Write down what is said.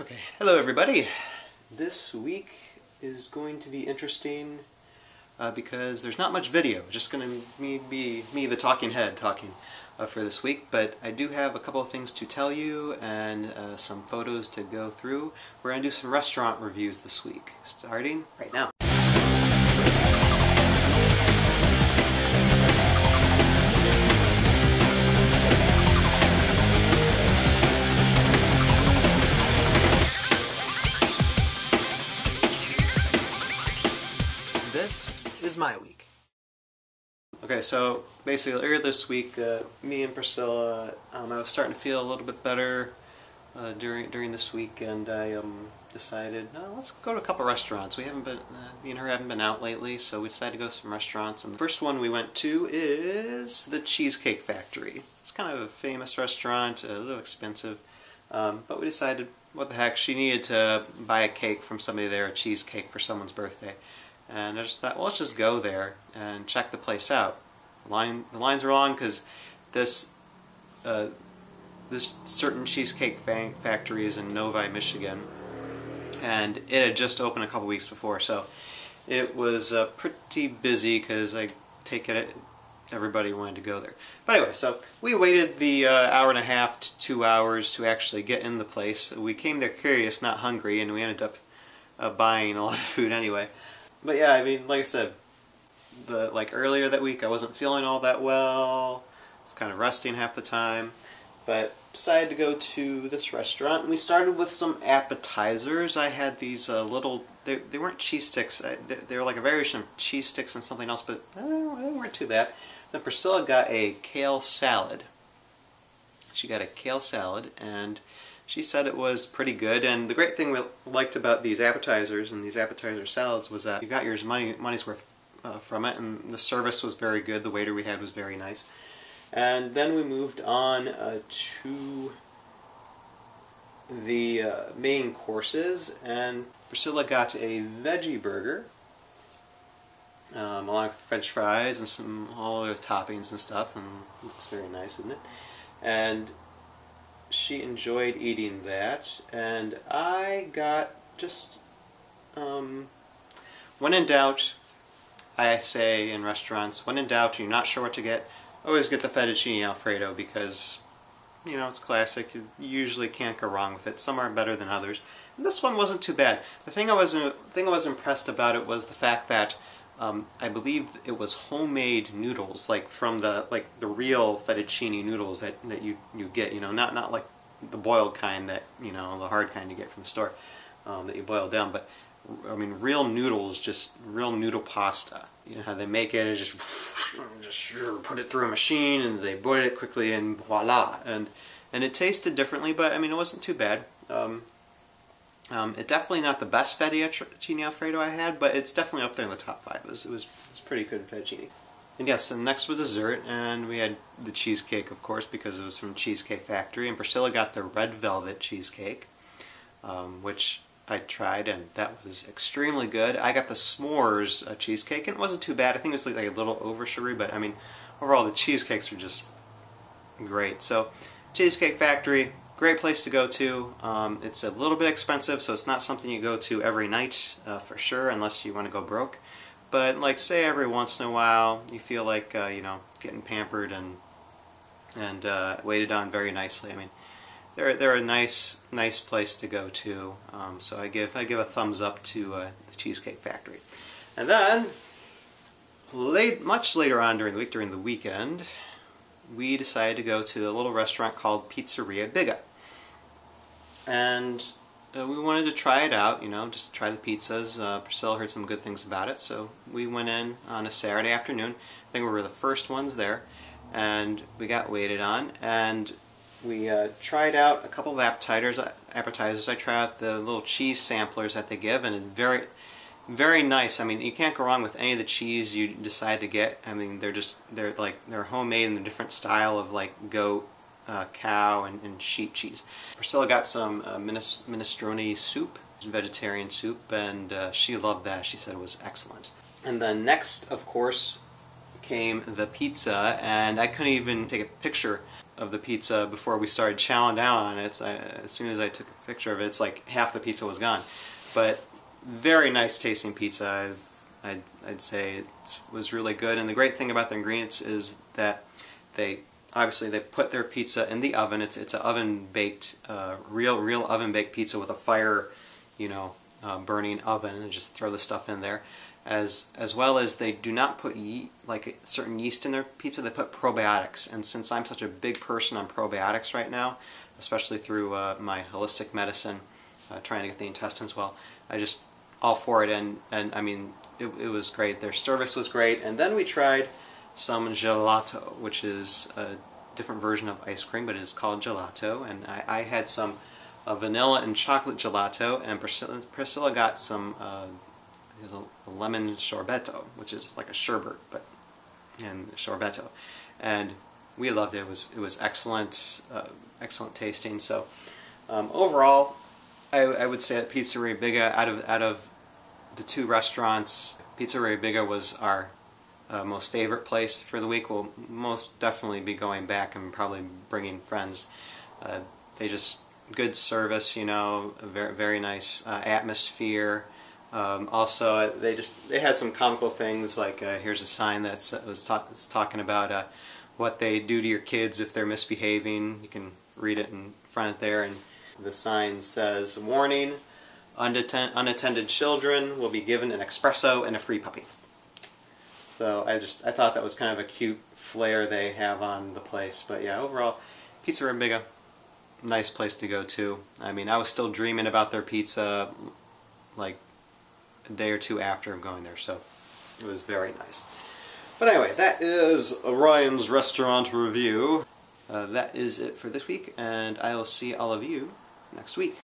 Okay, hello everybody. This week is going to be interesting because there's not much video. Just going to be me, the talking head, talking for this week. But I do have a couple of things to tell you and some photos to go through. We're going to do some restaurant reviews this week, starting right now. My week. Okay, so basically earlier this week, me and Priscilla, I was starting to feel a little bit better during this week, and I decided, no, let's go to a couple restaurants. We haven't been, me and her haven't been out lately, so we decided to go to some restaurants. And the first one we went to is The Cheesecake Factory. It's kind of a famous restaurant, a little expensive, but we decided, what the heck, she needed to buy a cake from somebody there, a cheesecake for someone's birthday. And I just thought, well, let's just go there and check the place out. The lines are long because this certain cheesecake factory is in Novi, Michigan, and it had just opened a couple weeks before, so it was pretty busy because I take it everybody wanted to go there. But anyway, so we waited the hour and a half to 2 hours to actually get in the place. We came there curious, not hungry, and we ended up buying a lot of food anyway. But yeah, I mean, like I said, like earlier that week I wasn't feeling all that well. I was kind of resting half the time, but decided to go to this restaurant. And we started with some appetizers. I had these little, they weren't cheese sticks. They were like a variation of cheese sticks and something else, but they weren't too bad. Then Priscilla got a kale salad. She got a kale salad, and she said it was pretty good. And the great thing we liked about these appetizers and these appetizer salads was that you got your money's worth from it, and the service was very good. The waiter we had was very nice. And then we moved on to the main courses, and Priscilla got a veggie burger along with french fries and some all other toppings and stuff, and it looks very nice, isn't it? And she enjoyed eating that, and I got just, when in doubt, I say in restaurants, when in doubt, you're not sure what to get, always get the Fettuccine Alfredo because, you know, it's classic. You usually can't go wrong with it. Some are better than others. And this one wasn't too bad. The thing I was impressed about it was the fact that I believe it was homemade noodles, like from the real fettuccine noodles that you get, you know, not like the boiled kind that, you know, the hard kind you get from the store that you boil down, but I mean real noodles, just real noodle pasta. You know how they make it is just put it through a machine and they boil it quickly and voila, and it tasted differently, but I mean it wasn't too bad. It's definitely not the best fettuccine Alfredo I had, but it's definitely up there in the top five. It was pretty good fettuccine. And yes, and next was dessert, and we had the cheesecake, of course, because it was from Cheesecake Factory. And Priscilla got the red velvet cheesecake, which I tried, and that was extremely good. I got the s'mores cheesecake, and it wasn't too bad. I think it was like a little over sugary, but I mean, overall the cheesecakes were just great. So, Cheesecake Factory. Great place to go to. It's a little bit expensive, so it's not something you go to every night for sure, unless you want to go broke. But like, say every once in a while, you feel like you know, getting pampered and waited on very nicely. I mean, they're a nice place to go to. So I give a thumbs up to the Cheesecake Factory. And then, much later on during the week, during the weekend, we decided to go to a little restaurant called Pizzeria Biga. And we wanted to try it out, you know, just try the pizzas. Priscilla heard some good things about it, so we went in on a Saturday afternoon. I think we were the first ones there, and we got waited on, and we tried out a couple of appetizers. I tried out the little cheese samplers that they give, and it's very, very nice. I mean, you can't go wrong with any of the cheese you decide to get. I mean, they're homemade in a different style of like goat, cow, and sheep cheese. Priscilla got some minestrone soup, vegetarian soup, and she loved that. She said it was excellent. And then next, of course, came the pizza, and I couldn't even take a picture of the pizza before we started chowing down on it. So as soon as I took a picture of it, it's like half the pizza was gone. But very nice tasting pizza. I'd say it was really good. And the great thing about the ingredients is that they put their pizza in the oven. It's an oven baked, real oven baked pizza with a fire, burning oven, and just throw the stuff in there. As well as they do not put certain yeast in their pizza. They put probiotics, and since I'm such a big person on probiotics right now, especially through my holistic medicine, trying to get the intestines well, I just all for it. And I mean, it was great. Their service was great, and then we tried some gelato, which is a different version of ice cream, but it is called gelato. And I had some vanilla and chocolate gelato, and Priscilla got some a lemon sorbetto, which is like a sherbet, and sorbetto, and we loved it. It was excellent, excellent tasting. So overall, I would say that Pizzeria Biga, out of the two restaurants, Pizzeria Biga was our most favorite place for the week. We'll most definitely be going back and probably bringing friends. They just good service, a very, very nice atmosphere. Also, they had some comical things, like here's a sign that's talking about what they do to your kids if they're misbehaving. You can read it in front there, and the sign says, "Warning: unattended children will be given an espresso and a free puppy." So I thought that was kind of a cute flair they have on the place. But yeah, overall, Pizzeria Biga, nice place to go to. I mean, I was still dreaming about their pizza, like a day or two after going there, so it was very nice. But anyway, that is Ryan's restaurant review. That is it for this week, and I will see all of you next week.